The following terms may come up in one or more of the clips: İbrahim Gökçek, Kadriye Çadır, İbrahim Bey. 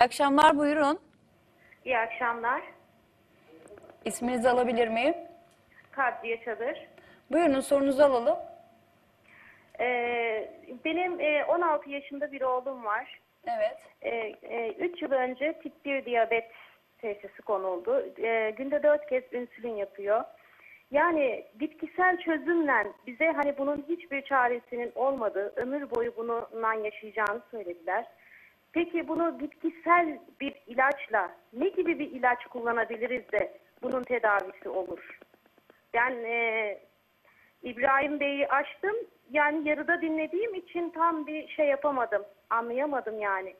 İyi akşamlar, buyurun. İyi akşamlar. İsminizi alabilir miyim? Kadriye Çadır. Buyurun, sorunuzu alalım. Benim 16 yaşında bir oğlum var. Evet. 3 yıl önce tip 1 diyabet teşhisi konuldu. Günde 4 kez insülin yapıyor. Yani bitkisel çözümle bize hani bunun hiçbir çaresinin olmadığı, ömür boyu bununla yaşayacağını söylediler. Peki bunu bitkisel bir ilaçla, ne gibi bir ilaç kullanabiliriz de bunun tedavisi olur? Ben İbrahim Bey'i açtım. Yani yarıda dinlediğim için tam bir şey yapamadım. Anlayamadım yani.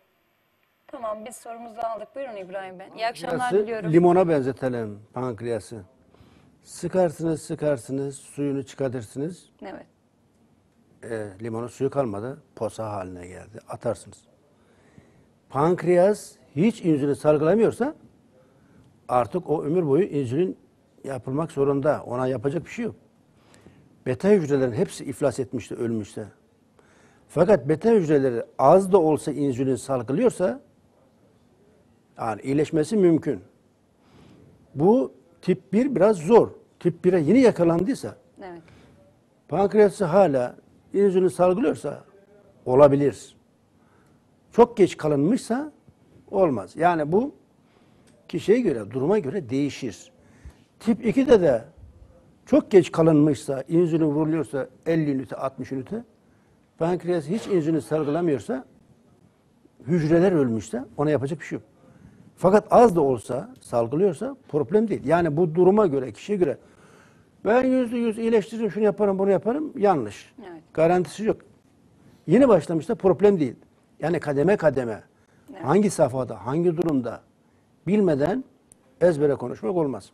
Tamam, biz sorumuzu aldık. Buyurun İbrahim Bey. İyi akşamlar diliyorum. Limona benzetelim pankreası. Sıkarsınız, sıkarsınız, suyunu çıkartırsınız. Evet. Limonun suyu kalmadı, posa haline geldi. Atarsınız. Pankreas hiç insülin salgılamıyorsa artık o ömür boyu insülin yapılmak zorunda. Ona yapacak bir şey yok. Beta hücrelerin hepsi iflas etmişti, ölmüşse. Fakat beta hücreleri az da olsa insülin salgılıyorsa yani iyileşmesi mümkün. Bu tip 1 biraz zor. Tip 1'e yeni yakalandıysa, evet, pankreası hala insülin salgılıyorsa olabilir. Çok geç kalınmışsa olmaz. Yani bu kişiye göre, duruma göre değişir. Tip 2'de de çok geç kalınmışsa, insülin vuruluyorsa 50 ünite, 60 ünite, pankreas hiç insülin salgılamıyorsa, hücreler ölmüşse ona yapacak bir şey yok. Fakat az da olsa salgılıyorsa problem değil. Yani bu duruma göre, kişiye göre ben %100 iyileştiririm, şunu yaparım, bunu yaparım, yanlış. Evet. Garantisi yok. Yeni başlamışsa problem değil. Yani kademe kademe, evet, hangi safhada, hangi durumda bilmeden ezbere konuşmak olmaz.